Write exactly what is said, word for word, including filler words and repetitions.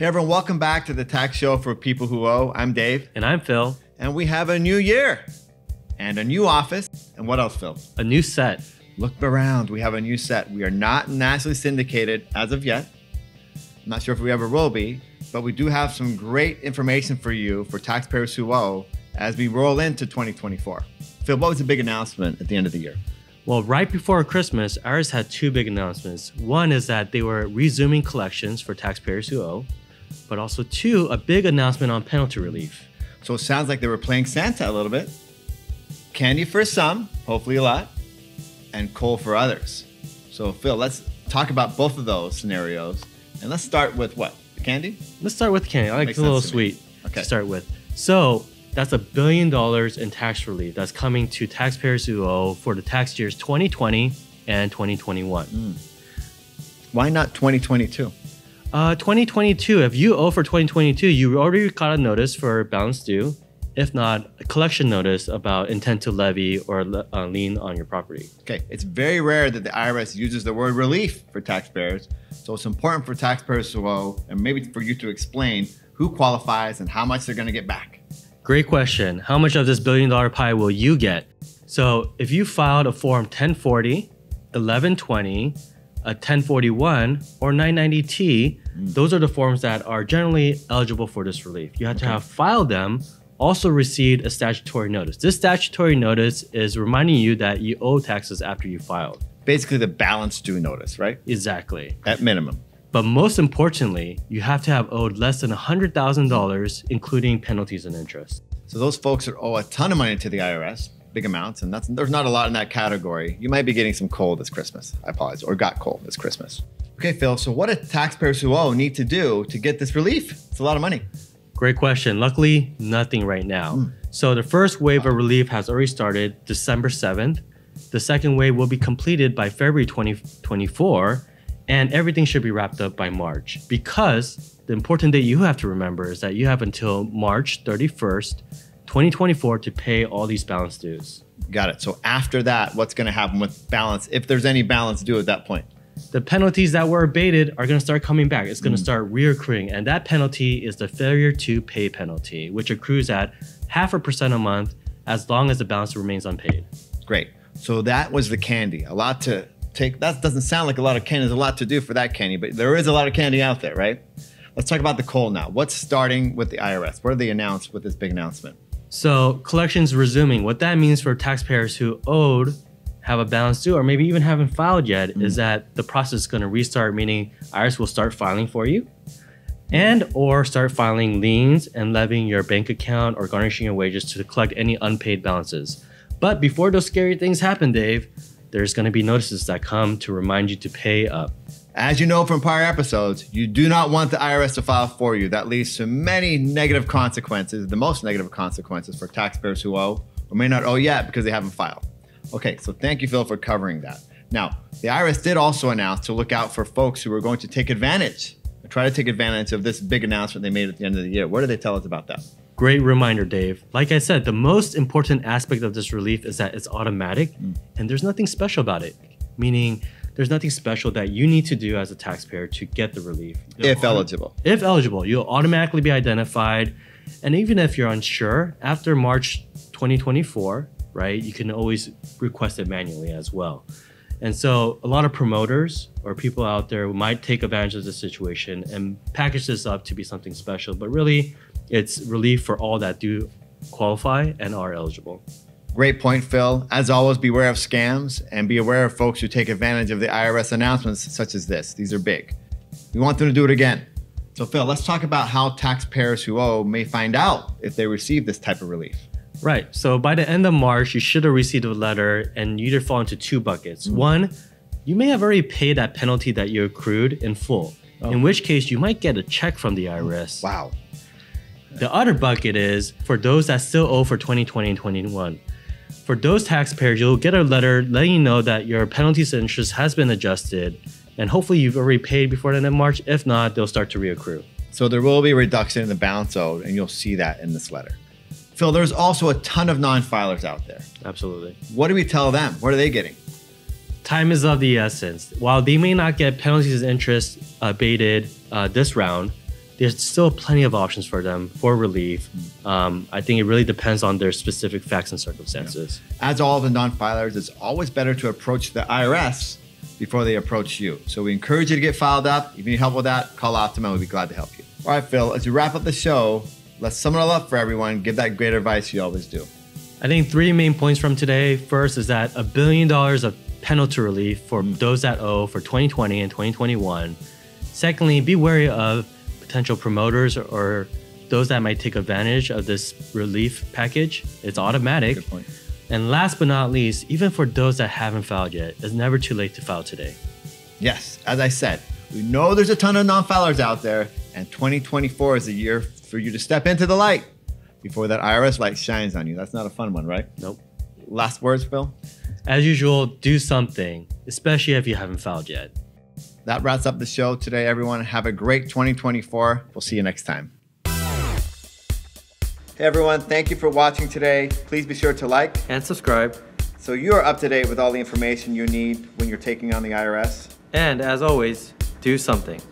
Hey everyone, welcome back to the Tax Show for People Who Owe. I'm Dave. And I'm Phil. And we have a new year and a new office. And what else, Phil? A new set. Look around, we have a new set. We are not nationally syndicated as of yet. I'm not sure if we ever will be, but we do have some great information for you, for taxpayers who owe, as we roll into twenty twenty-four. Phil, what was the big announcement at the end of the year? Well, right before Christmas, ours had two big announcements. One is that they were resuming collections for taxpayers who owe, but also two, a big announcement on penalty relief. So it sounds like they were playing Santa a little bit. Candy for some, hopefully a lot, and coal for others. So Phil, let's talk about both of those scenarios. And let's start with what? Candy? Let's start with candy. I like a little sweet okay. to start with. So that's a billion dollars in tax relief that's coming to taxpayers who owe for the tax years twenty twenty and twenty twenty-one. Mm. Why not twenty twenty-two? Uh, twenty twenty-two, if you owe for twenty twenty-two, you already got a notice for balance due. If not, a collection notice about intent to levy or le uh, lien on your property. Okay, it's very rare that the I R S uses the word relief for taxpayers. So it's important for taxpayers to owe, and maybe for you to explain who qualifies and how much they're gonna get back. Great question. How much of this billion dollar pie will you get? So if you filed a form ten forty, eleven twenty, a ten forty-one, or nine ninety T, mm. those are the forms that are generally eligible for this relief. You have okay. to have filed them, also received a statutory notice. This statutory notice is reminding you that you owe taxes after you filed. Basically the balance due notice, right? Exactly. At minimum. But most importantly, you have to have owed less than one hundred thousand dollars, including penalties and interest. So those folks that owe a ton of money to the I R S, big amounts, and that's, there's not a lot in that category. You might be getting some coal this Christmas, I apologize, or got coal this Christmas. Okay, Phil, so what do taxpayers who owe need to do to get this relief? It's a lot of money. Great question. Luckily, nothing right now. Mm. So the first wave wow. of relief has already started December seventh. The second wave will be completed by February twenty twenty-four, and everything should be wrapped up by March, because the important date you have to remember is that you have until March thirty-first, twenty twenty-four to pay all these balance dues. Got it. So after that, what's going to happen with balance, if there's any balance due at that point? The penalties that were abated are going to start coming back. It's going mm. to start reoccurring, and that penalty is the failure to pay penalty, which accrues at half a percent a month as long as the balance remains unpaid. Great. So that was the candy. A lot to take. That doesn't sound like a lot of candy. There's a lot to do for that candy, but there is a lot of candy out there, right? Let's talk about the coal now. What's starting with the I R S? What did they announce with this big announcement? So collections resuming. What that means for taxpayers who owed, have a balance due, or maybe even haven't filed yet, mm. is that the process is going to restart, meaning I R S will start filing for you, and or start filing liens and levying your bank account or garnishing your wages to collect any unpaid balances. But before those scary things happen, Dave, there's going to be notices that come to remind you to pay up. As you know from prior episodes, you do not want the I R S to file for you. That leads to many negative consequences, the most negative consequences for taxpayers who owe or may not owe yet because they haven't filed. Okay, so thank you, Phil, for covering that. Now, the I R S did also announce to look out for folks who are going to take advantage, try to take advantage of this big announcement they made at the end of the year. What did they tell us about that? Great reminder, Dave. Like I said, the most important aspect of this relief is that it's automatic mm. and there's nothing special about it, meaning there's nothing special that you need to do as a taxpayer to get the relief. You'll if eligible. If eligible, you'll automatically be identified. And even if you're unsure, after March twenty twenty-four, right, you can always request it manually as well. And so a lot of promoters or people out there might take advantage of the situation and package this up to be something special, but really it's relief for all that do qualify and are eligible. Great point, Phil. As always, beware of scams and be aware of folks who take advantage of the I R S announcements such as this. These are big. We want them to do it again. So Phil, let's talk about how taxpayers who owe may find out if they receive this type of relief. Right. So by the end of March, you should have received a letter, and you either fall into two buckets. Mm. One, you may have already paid that penalty that you accrued in full, oh. in which case you might get a check from the I R S. Wow. The other bucket is for those that still owe for twenty twenty and twenty twenty-one. For those taxpayers, you'll get a letter letting you know that your penalties and interest has been adjusted, and hopefully you've already paid before the end of March. If not, they'll start to reaccrue. So there will be a reduction in the balance owed, and you'll see that in this letter. Phil, there's also a ton of non-filers out there. Absolutely. What do we tell them? What are they getting? Time is of the essence. While they may not get penalties and interest abated uh, this round, there's still plenty of options for them for relief. Um, I think it really depends on their specific facts and circumstances. Yeah. As all of the non-filers, it's always better to approach the I R S before they approach you. So we encourage you to get filed up. If you need help with that, call Optima. We'd be glad to help you. All right, Phil, as we wrap up the show, let's sum it all up for everyone. Give that great advice you always do. I think three main points from today. First is that a billion dollars of penalty relief for those that owe for twenty twenty and twenty twenty-one. Secondly, be wary of potential promoters or, or those that might take advantage of this relief package. It's automatic. Good point. And last but not least, even for those that haven't filed yet, it's never too late to file today. Yes, as I said, we know there's a ton of non-filers out there, and twenty twenty-four is a year for you to step into the light before that I R S light shines on you. That's not a fun one, right? Nope. Last words, Phil? As usual, do something, especially if you haven't filed yet. That wraps up the show today, everyone. Have a great twenty twenty-four. We'll see you next time. Hey, everyone. Thank you for watching today. Please be sure to like and subscribe so you are up to date with all the information you need when you're taking on the I R S. And as always, do something.